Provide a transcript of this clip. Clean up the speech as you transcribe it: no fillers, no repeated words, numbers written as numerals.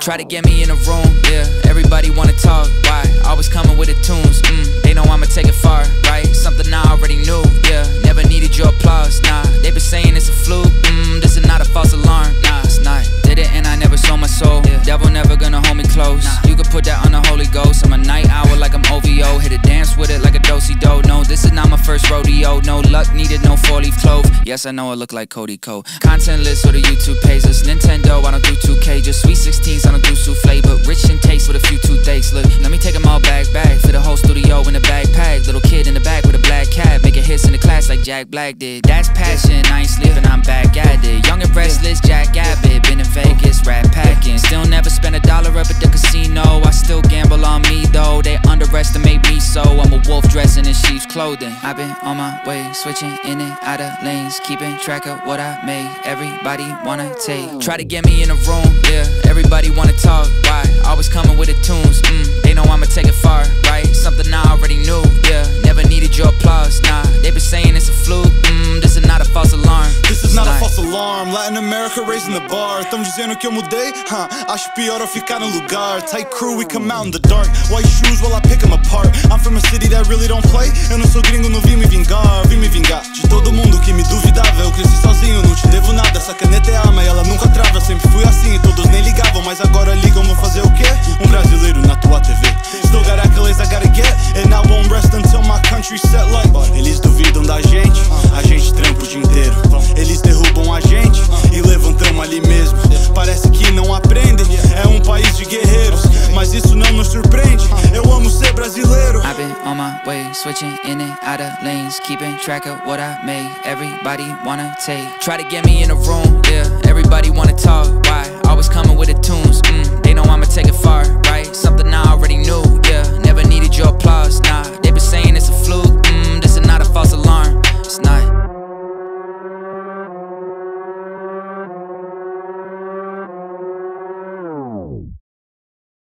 Try to get me in a room, yeah, everybody wanna talk, why? Always coming with the tunes, they know I'ma take it far, right? Something I already knew, yeah, never needed your applause, nah. They been saying it's a fluke, this is not a false alarm, nah, it's not. Did it and I never sold my soul, yeah. Devil never gonna hold me close, nah. You can put that on the Holy Ghost, I'm a night owl like I'm OVO. Hit a dance with it like a do-si-do, no, this is not my first rodeo. No luck needed, no four-leaf clove, yes, I know I look like Cody Cole. Content list or the YouTube page, list Nintendo, I don't do 2K, just sweet 16s, I don't do souffle, but rich in taste with a few toothaches. Look, let me take them all back, fit the whole studio in a backpack. Little kid in the back with a black cat, making hits in the class like Jack Black did. That's passion, I ain't sleeping, I'm back at it. Young and restless, Jack Abbott, been in Vegas, rat packing. Still never spent $1 up at the casino, I still gamble on me though. They underestimate me, so I'm a wolf dressing in sheep's clothing. I've been on my way, switching in and out of lanes, keeping track of what I made, everybody wanna take. Try to get me in a room, yeah, everybody wanna talk, why? Always coming with the tunes, they know I'ma take it far, right? Something I already knew, yeah, never needed your applause, nah. They been saying it's a fluke, this is not a false alarm. This is not a false alarm, Latin America raising the bar. Tão dizendo que eu mudei, huh, acho pior eu ficar no lugar. Tight crew, we come out in the dark, white shoes while I pick them apart. I'm from a city that really don't play, eu não sou gringo, não vim me vingar. Vim me vingar de todo mundo que me duvidava, eu cresci sozinho, não te devo nada. Essa caneta é arma e ela nunca trava, eu sempre fui assim e todos nem ligavam, mas agora ligam, vão fazer o quê? Brasileiro na tua TV. Still got accolades I gotta get, and I won't rest until my country's set light. Eles duvidam da gente, a gente trampa o dia inteiro. Eles derrubam a gente e levantamos ali mesmo. Parece que não aprendem, é país de guerreiros, mas isso não nos surpreende. Eu amo ser brasileiro. I've been on my way, switching in and out of lanes, keeping track of what I made, everybody wanna take. Try to get me in a room, yeah, everybody wanna talk, why? Always